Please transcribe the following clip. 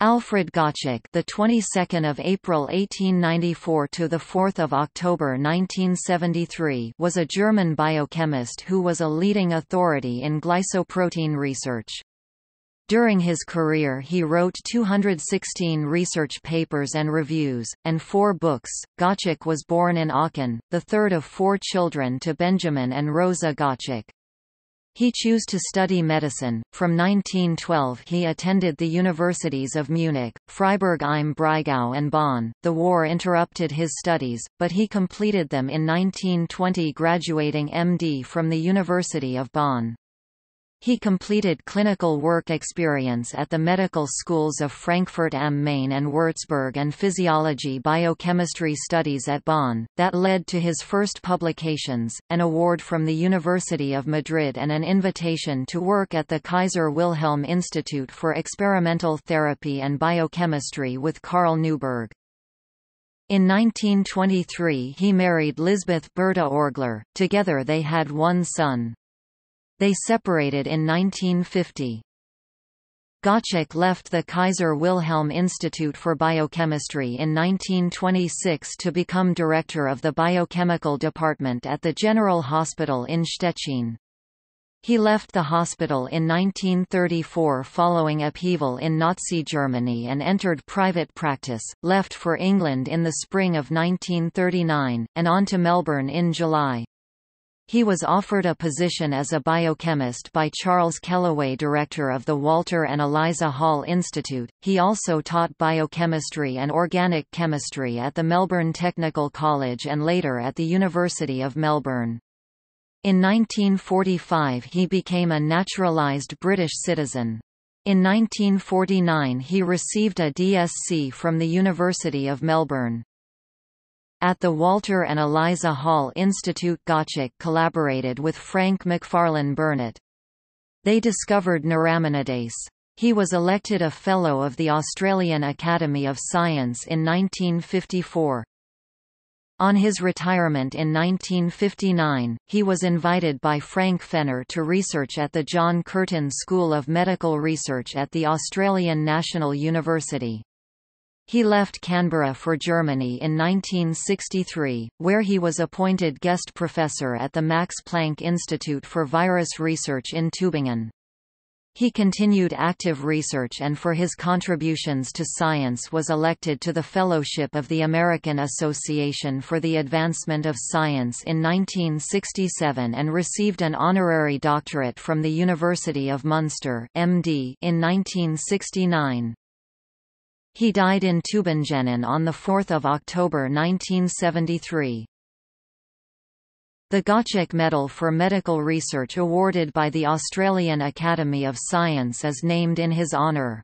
Alfred Gottschalk, the 22nd of April 1894 to the 4th of October 1973, was a German biochemist who was a leading authority in glycoprotein research. During his career, he wrote 216 research papers and reviews and 4 books. Gottschalk was born in Aachen, the third of 4 children to Benjamin and Rosa Gottschalk. He chose to study medicine. From 1912 he attended the universities of Munich, Freiburg im Breisgau and Bonn. The war interrupted his studies, but he completed them in 1920, graduating MD from the University of Bonn. He completed clinical work experience at the medical schools of Frankfurt am Main and Würzburg and physiology biochemistry studies at Bonn. That led to his first publications, an award from the University of Madrid and an invitation to work at the Kaiser Wilhelm Institute for Experimental Therapy and Biochemistry with Carl Neuberg. In 1923 he married Lisbeth Berta Orgler. Together they had 1 son. They separated in 1950. Gottschalk left the Kaiser Wilhelm Institute for Biochemistry in 1926 to become director of the biochemical department at the General Hospital in Stettin. He left the hospital in 1934 following upheaval in Nazi Germany and entered private practice, left for England in the spring of 1939, and on to Melbourne in July. He was offered a position as a biochemist by Charles Kellaway, director of the Walter and Eliza Hall Institute. He also taught biochemistry and organic chemistry at the Melbourne Technical College and later at the University of Melbourne. In 1945 he became a naturalised British citizen. In 1949 he received a DSc from the University of Melbourne. At the Walter and Eliza Hall Institute, Gottschalk collaborated with Frank McFarlane Burnett. They discovered naramanidase. He was elected a Fellow of the Australian Academy of Science in 1954. On his retirement in 1959, he was invited by Frank Fenner to research at the John Curtin School of Medical Research at the Australian National University. He left Canberra for Germany in 1963, where he was appointed guest professor at the Max Planck Institute for Virus Research in Tübingen. He continued active research and for his contributions to science was elected to the Fellowship of the American Association for the Advancement of Science in 1967 and received an honorary doctorate from the University of Münster (MD) in 1969. He died in Tübingen on 4 October 1973. The Gottschalk Medal for Medical Research awarded by the Australian Academy of Science is named in his honour.